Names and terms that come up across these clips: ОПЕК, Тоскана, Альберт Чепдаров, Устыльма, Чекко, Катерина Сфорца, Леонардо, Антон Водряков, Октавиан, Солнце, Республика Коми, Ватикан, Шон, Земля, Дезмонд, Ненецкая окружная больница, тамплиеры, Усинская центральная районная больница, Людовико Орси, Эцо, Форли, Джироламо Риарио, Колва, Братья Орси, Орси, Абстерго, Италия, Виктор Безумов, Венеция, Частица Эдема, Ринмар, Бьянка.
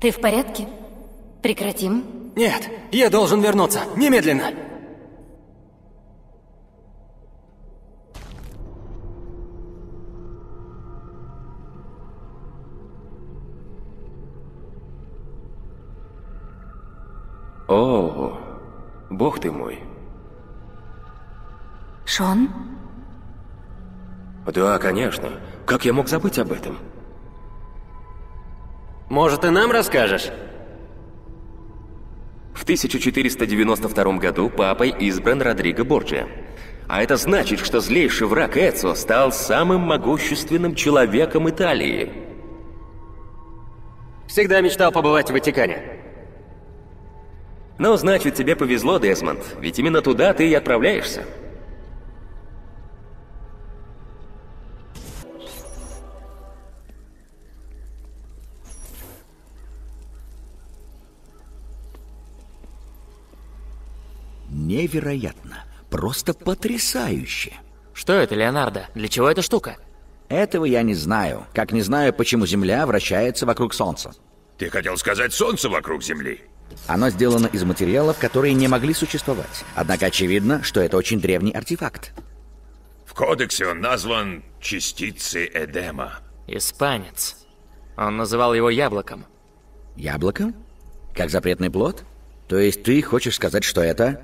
Ты в порядке? Прекратим? Нет, я должен вернуться. Немедленно. О, бог ты мой. Шон? Да, конечно. Как я мог забыть об этом? Может, и нам расскажешь? В 1492 году папой избран Родриго Борджиа. А это значит, что злейший враг Эцо стал самым могущественным человеком Италии. Всегда мечтал побывать в Ватикане. Ну, значит, тебе повезло, Дезмонд, ведь именно туда ты и отправляешься. Невероятно. Просто потрясающе. Что это, Леонардо? Для чего эта штука? Этого я не знаю. Как не знаю, почему Земля вращается вокруг Солнца. Ты хотел сказать Солнце вокруг Земли? Оно сделано из материалов, которые не могли существовать. Однако очевидно, что это очень древний артефакт. В кодексе он назван Частицей Эдема. Испанец. Он называл его яблоком. Яблоком? Как запретный плод? То есть ты хочешь сказать, что это...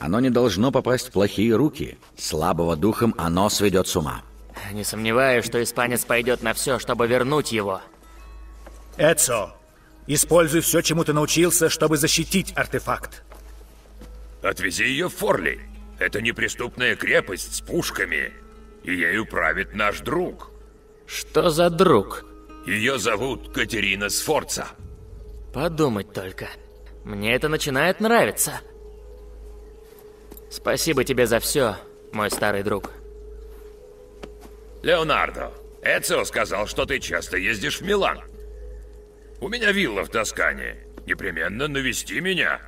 Оно не должно попасть в плохие руки. Слабого духом оно сведет с ума. Не сомневаюсь, что испанец пойдет на все, чтобы вернуть его. Эцо, используй все, чему ты научился, чтобы защитить артефакт. Отвези ее в Форли. Это неприступная крепость с пушками, и ею правит наш друг. Что за друг? Ее зовут Катерина Сфорца. Подумать только. Мне это начинает нравиться. Спасибо тебе за все, мой старый друг. Леонардо, Эцио сказал, что ты часто ездишь в Милан. У меня вилла в Тоскане. Непременно навести меня.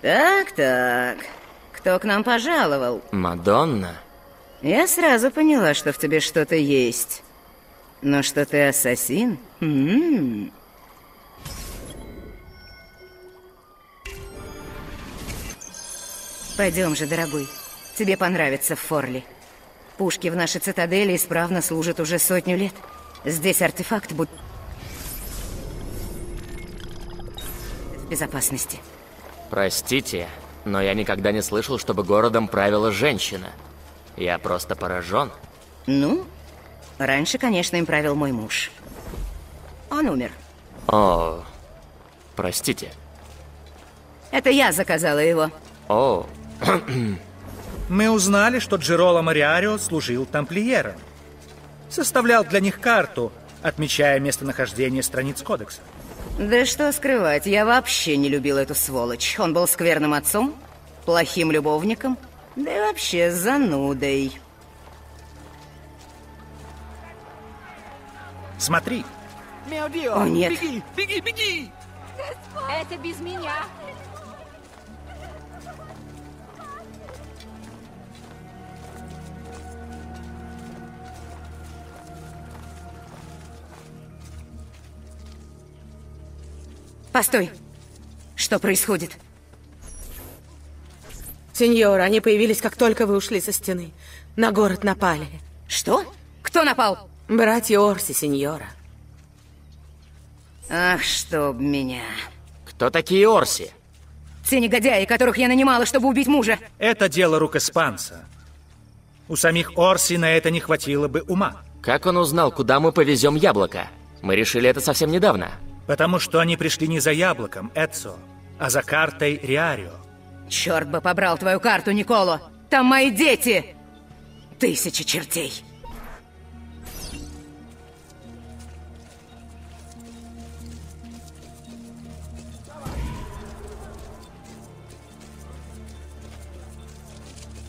Так-так, кто к нам пожаловал? Мадонна. Я сразу поняла, что в тебе что-то есть. Но что ты ассасин? Пойдем же, дорогой. Тебе понравится в Форли. Пушки в нашей цитадели исправно служат уже 100 лет. Здесь артефакт будет в безопасности. Простите, но я никогда не слышал, чтобы городом правила женщина. Я просто поражен. Ну, раньше, конечно, им правил мой муж. Он умер. О, простите. Это я заказала его. О. Мы узнали, что Джироламо Риарио служил тамплиером. Составлял для них карту, отмечая местонахождение страниц кодекса. Да что скрывать, я вообще не любил эту сволочь. Он был скверным отцом, плохим любовником, да и вообще занудой. Смотри. О, нет. Беги, беги, беги! Это без меня. Постой! Что происходит? Сеньора, они появились, как только вы ушли со стены. На город напали. Что? Кто напал? Братья Орси, сеньора. Ах, чтоб меня. Кто такие Орси? Те негодяи, которых я нанимала, чтобы убить мужа. Это дело рук испанца. У самих Орси на это не хватило бы ума. Как он узнал, куда мы повезем яблоко? Мы решили это совсем недавно. Потому что они пришли не за яблоком, Эцо, а за картой Риарио. Черт бы побрал твою карту, Николо. Там мои дети. Тысячи чертей.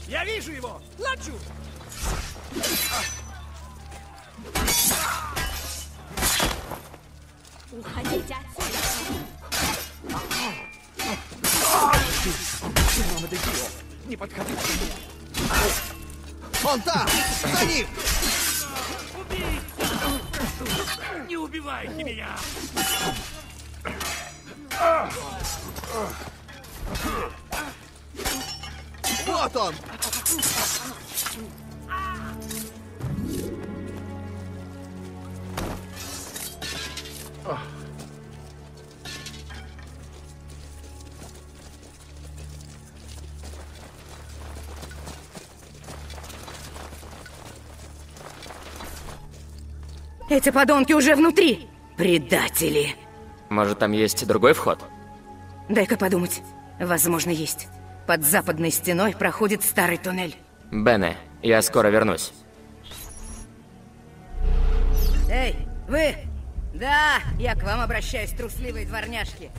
Я вижу его! Лачу! Уходите отсюда! Ты, мама, да дело! Не подходи к нему! Он там! За ним! Убей! Не убивайте меня! Вот он! Эти подонки уже внутри! Предатели! Может, там есть другой вход? Дай-ка подумать. Возможно, есть. Под западной стеной проходит старый туннель. Бене, я скоро вернусь. Эй, вы! Да, я к вам обращаюсь, трусливые дворняжки.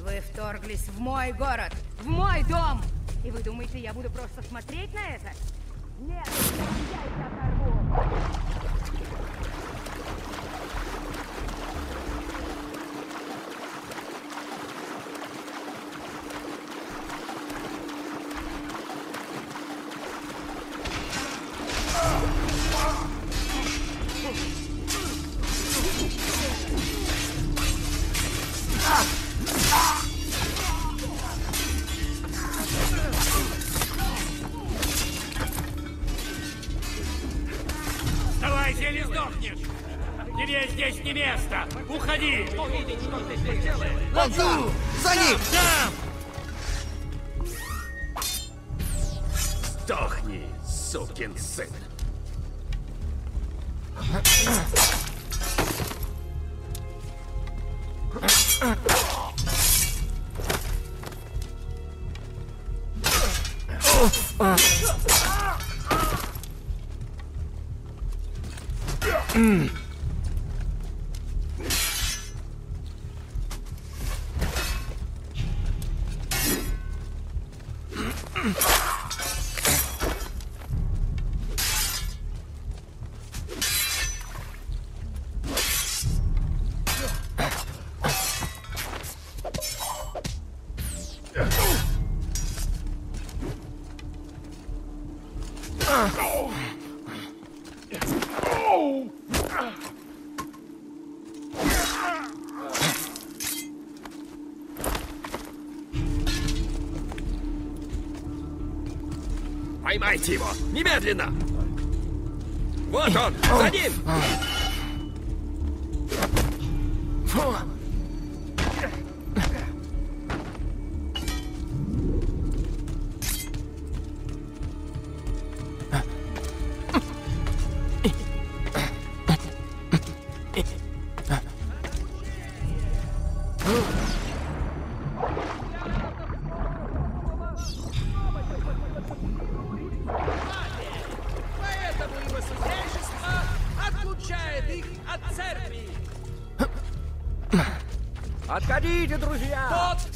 Вы вторглись в мой город, в мой дом! И вы думаете, я буду просто смотреть на это? Нет, я их оторву! Поймайте его! Немедленно! Вот он! За ним!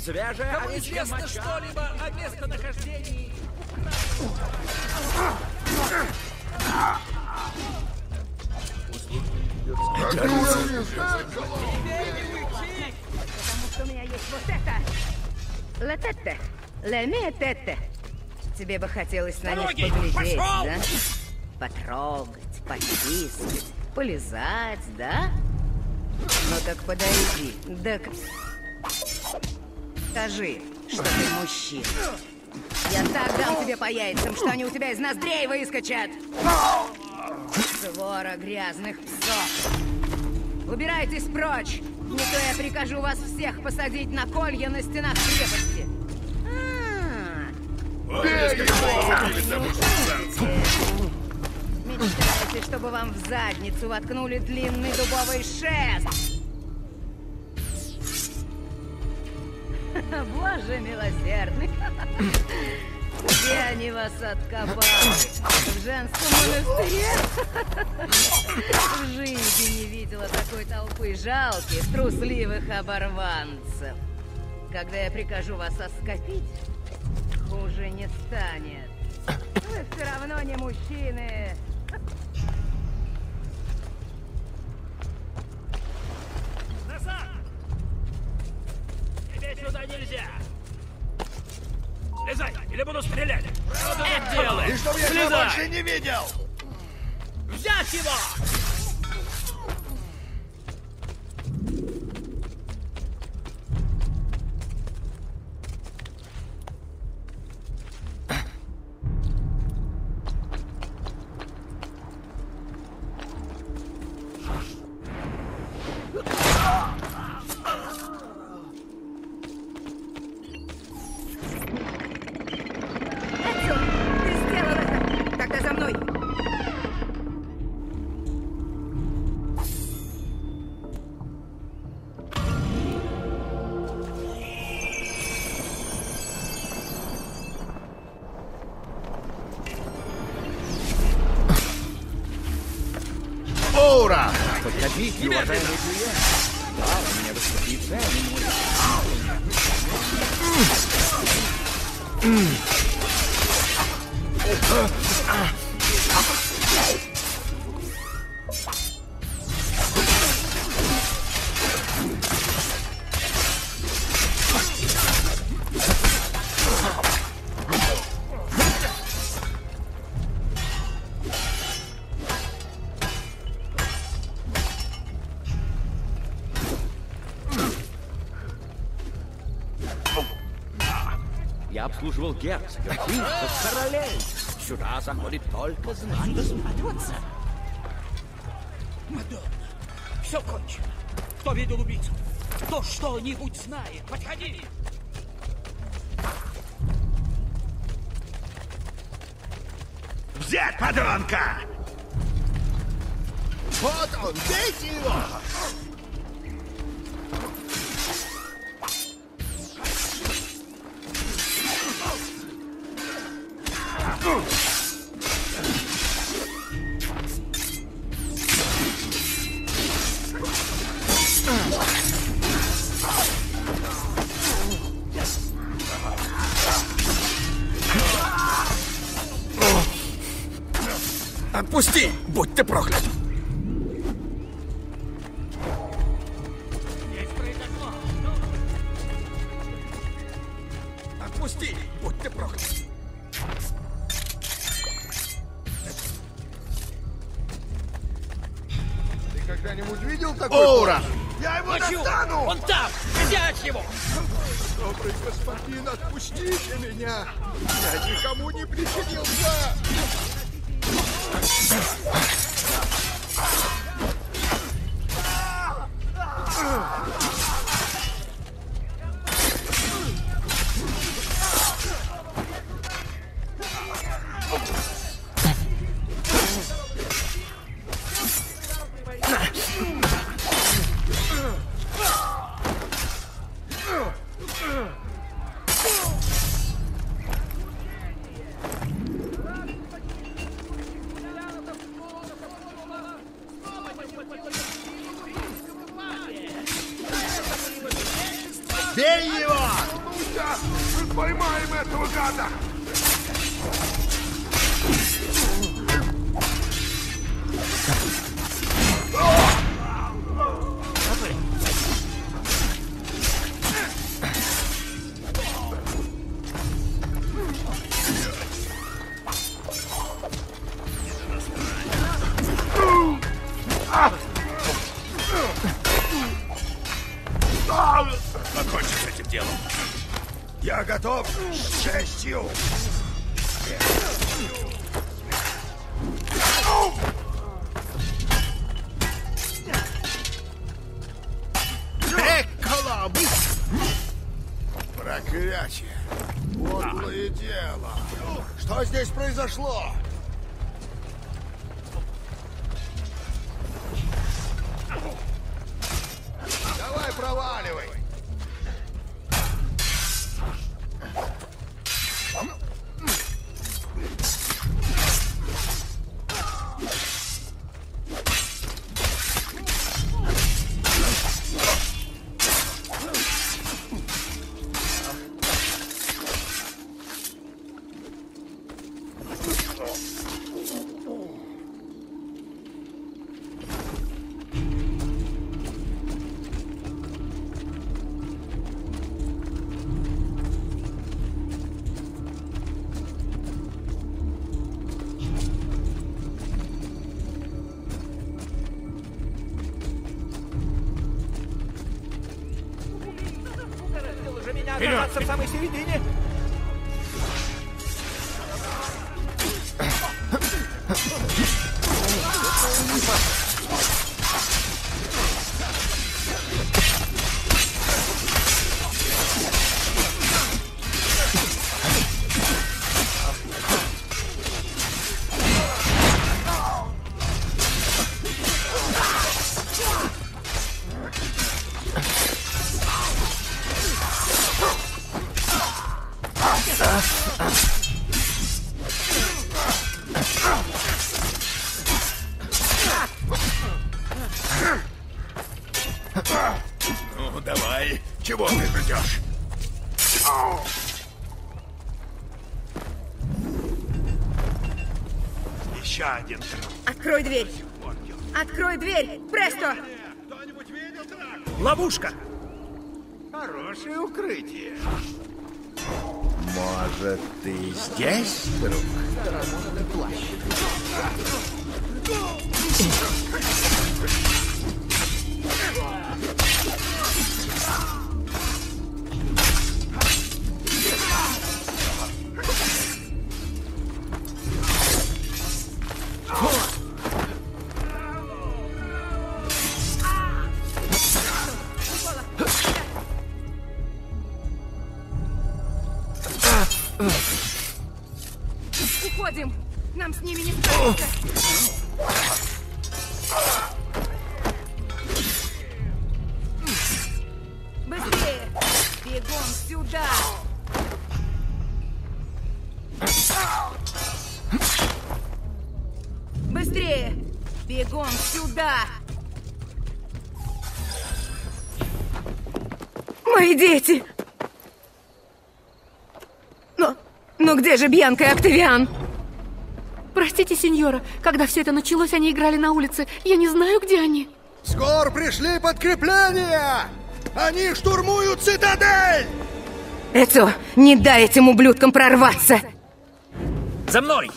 Свежая кому известно что-либо о местонахождении Потому что у меня есть вот это. Латетте. Лемиететте. Тебе бы хотелось на них поглядеть, да? Потрогать, потискать, полизать, да? Ну так подойди, да... Скажи, что ты мужчина. Я так дам тебе по яйцам, что они у тебя из ноздрей выскочат. Свора грязных псов! Убирайтесь прочь! Не то я прикажу вас всех посадить на колья на стенах крепости! Мечтаете, чтобы вам в задницу воткнули длинный дубовый шест? Боже милосердный! Где они вас откопали? В женском монастыре? В жизни не видела такой толпы жалких, трусливых оборванцев. Когда я прикажу вас оскопить, хуже не станет. Вы все равно не мужчины. Назад! Тебе сюда нельзя! Слезай, или буду стрелять! Что ты так делаешь? И чтоб я тебя больше не видел! Взять его! Подходите, уважаемые клиенты. Да, у меня высокие Служил герцог, принцев, королей. Сюда заходит только знать. Господа, Мадонна, все кончено. Кто видел убийцу? Кто что-нибудь знает? Подходи! Взять подонка! Вот он, бейте его! Отпусти, будь ты проклят! Отпусти, будь ты проклят! Ты когда-нибудь видел такой? Ура! Я его достану! Он там! Взять его! Добрый господин, отпустите меня! Я никому не причинил зла! Проклятие! Подлое дело! Что здесь произошло? Давай проваливай! В самой середине. Дети! Но где же Бьянка и Октавиан? Простите, сеньора, когда все это началось, они играли на улице. Я не знаю, где они. Скоро пришли подкрепления! Они штурмуют цитадель! Эцо, не дай этим ублюдкам прорваться! За мной!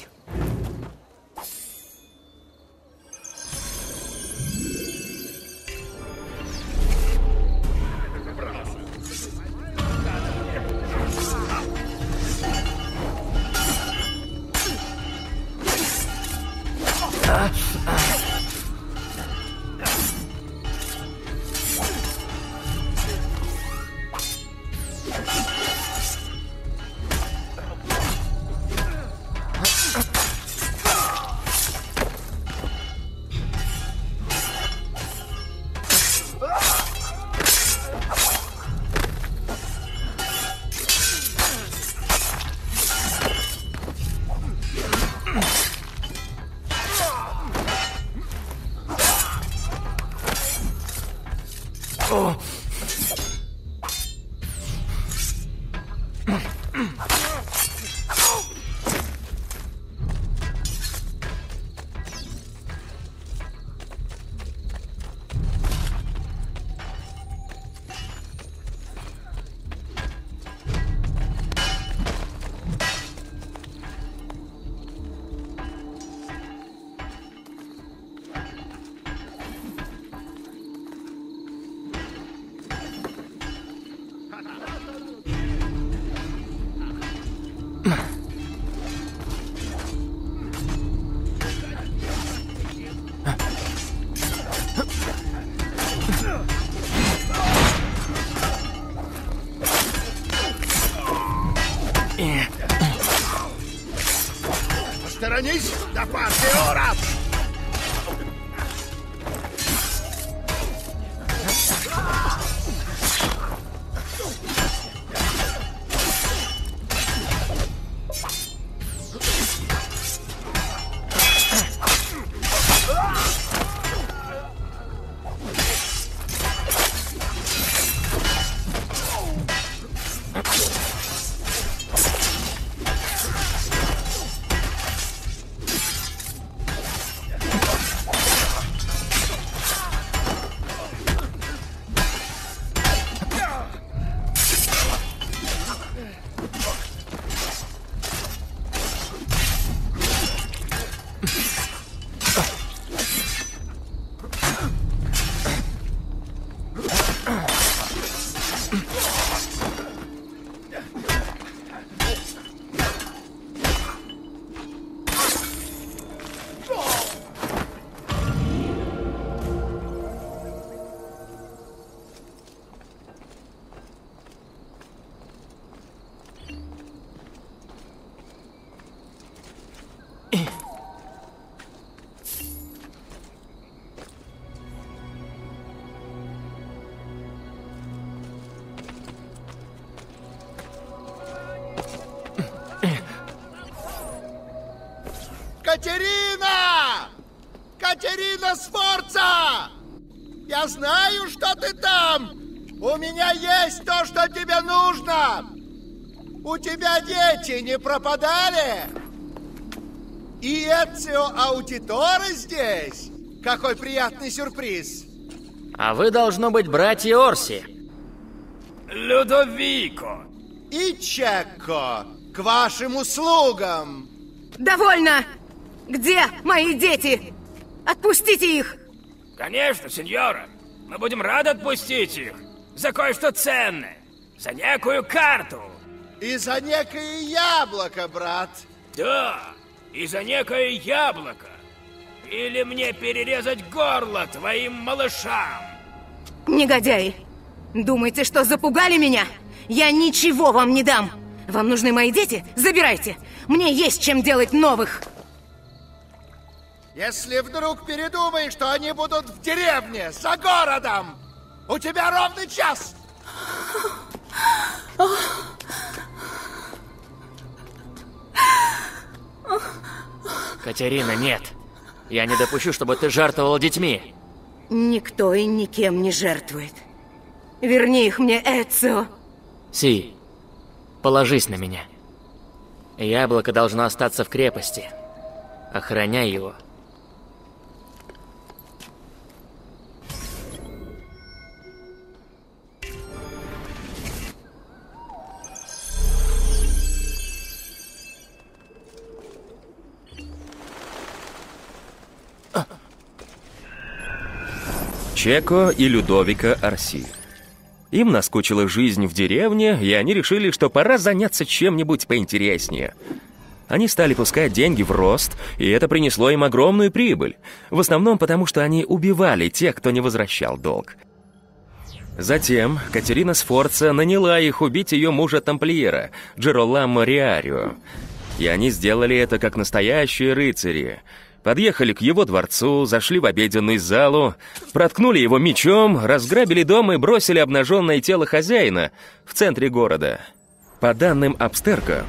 Посторонись, да партия, ура! Катерина! Катерина Сфорца! Я знаю, что ты там! У меня есть то, что тебе нужно! У тебя дети не пропадали? И Эцио Аудиторе здесь? Какой приятный сюрприз! А вы, должно быть, братья Орси. Людовико! И Чекко! К вашим услугам! Довольно! Где мои дети? Отпустите их! Конечно, сеньора. Мы будем рады отпустить их. За кое-что ценное. За некую карту. И за некое яблоко, брат. Да, и за некое яблоко. Или мне перерезать горло твоим малышам. Негодяи, думаете, что запугали меня? Я ничего вам не дам. Вам нужны мои дети? Забирайте. Мне есть чем делать новых. Если вдруг передумаешь, что они будут в деревне, за городом, у тебя ровный час. Катерина, нет. Я не допущу, чтобы ты жертвовала детьми. Никто и никем не жертвует. Верни их мне, Эцио. Си, положись на меня. Яблоко должно остаться в крепости. Охраняй его. Чекко и Людовико Орси. Им наскучила жизнь в деревне, и они решили, что пора заняться чем-нибудь поинтереснее. Они стали пускать деньги в рост, и это принесло им огромную прибыль. В основном потому, что они убивали тех, кто не возвращал долг. Затем Катерина Сфорца наняла их убить ее мужа-тамплиера, Джироламо Риарио. И они сделали это как настоящие рыцари. Подъехали к его дворцу, зашли в обеденную залу, проткнули его мечом, разграбили дом и бросили обнаженное тело хозяина в центре города. По данным Абстерго,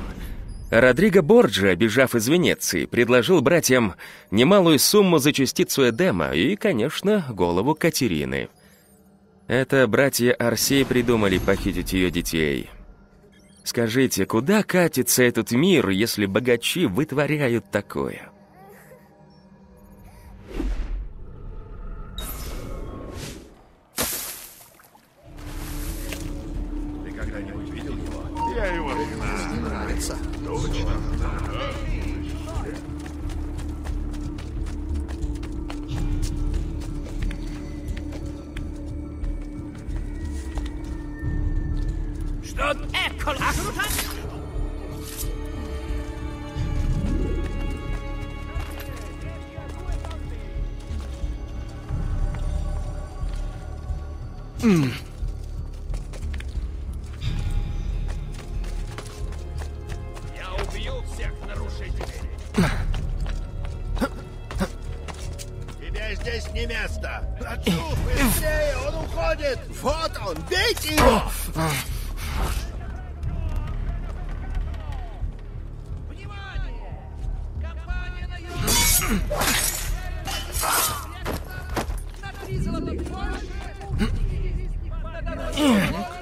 Родриго Борджиа, бежав из Венеции, предложил братьям немалую сумму за частицу Эдема и, конечно, голову Катерины. Это братья Орси придумали похитить ее детей. Скажите, куда катится этот мир, если богачи вытворяют такое? Ты когда-нибудь видел его? Я его не знаю. Не нравится. Точно. Что? здесь не место! Братцу, быстрее, он уходит! Вот он, бейте его! Внимание! Компания на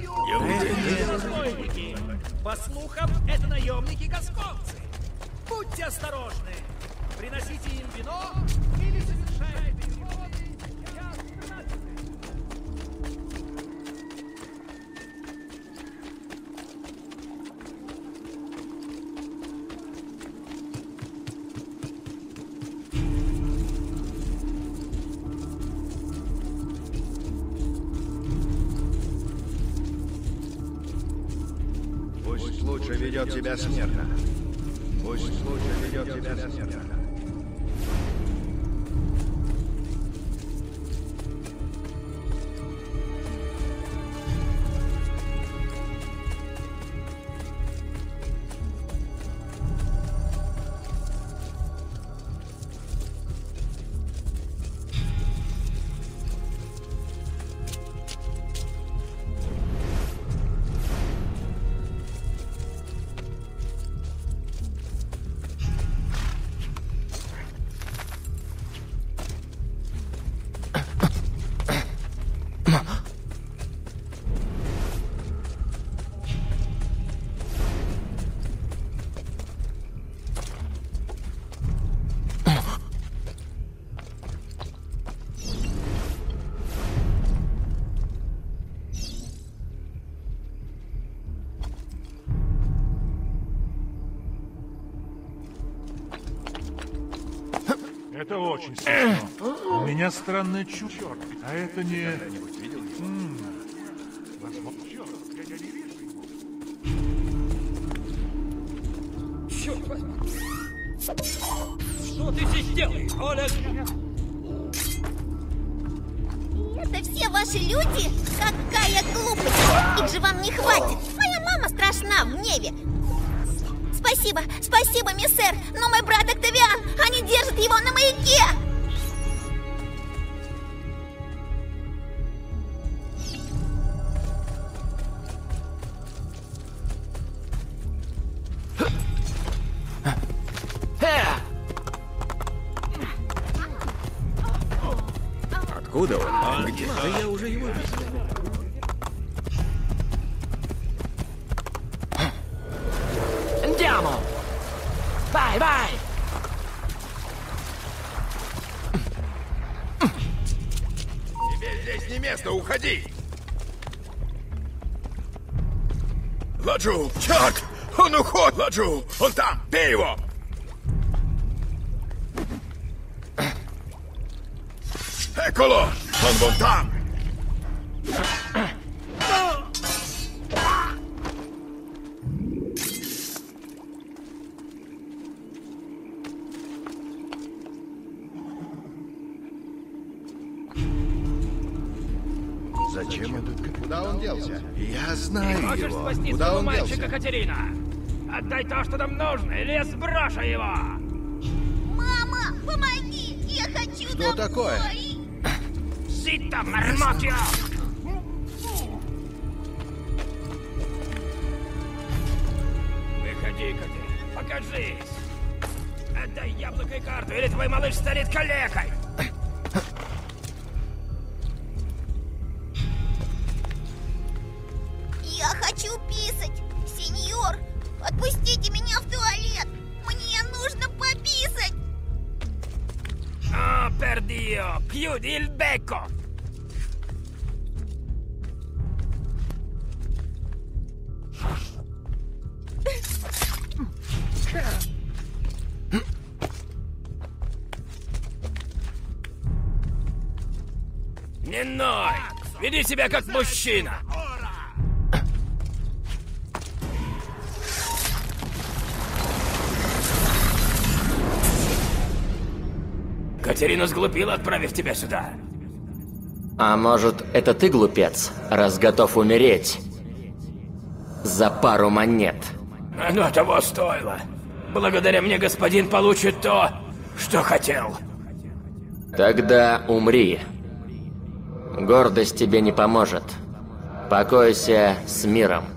юге! По слухам, это наемники-гасконцы! Будьте осторожны! Приносите им вино или совершайте его. Пусть лучше ведет себя смертно. Пусть лучше ведет себя смертно. Это очень смешно. У меня странное чувство. А это не... Что ты здесь делаешь, Оля? Это все ваши люди? Какая глупость! Их же вам не хватит. Моя мама страшна в гневе. Спасибо, спасибо, миссэр, но мой брат Октавиан, они держат его на маяке! Откуда он? Где? Да я уже его видел. Уходи! Ладжу! Черт! Он уходит! Ладжу! Он там! Бей его! Эколо! Он вон там! Спасти своего мальчика, Катерина! Отдай то, что нам нужно, или я сброшу его! Мама, помоги! Я хочу что домой! Что такое? Сито, мармотьё! Выходи, Катерина, покажись! Отдай яблоко и карту, или твой малыш станет калекой! Не ной! Веди себя как мужчина! Катерина сглупила, отправив тебя сюда. А может, это ты, глупец, раз готов умереть за пару монет? Оно того стоило. Благодаря мне господин получит то, что хотел. Тогда умри. Гордость тебе не поможет. Покойся с миром.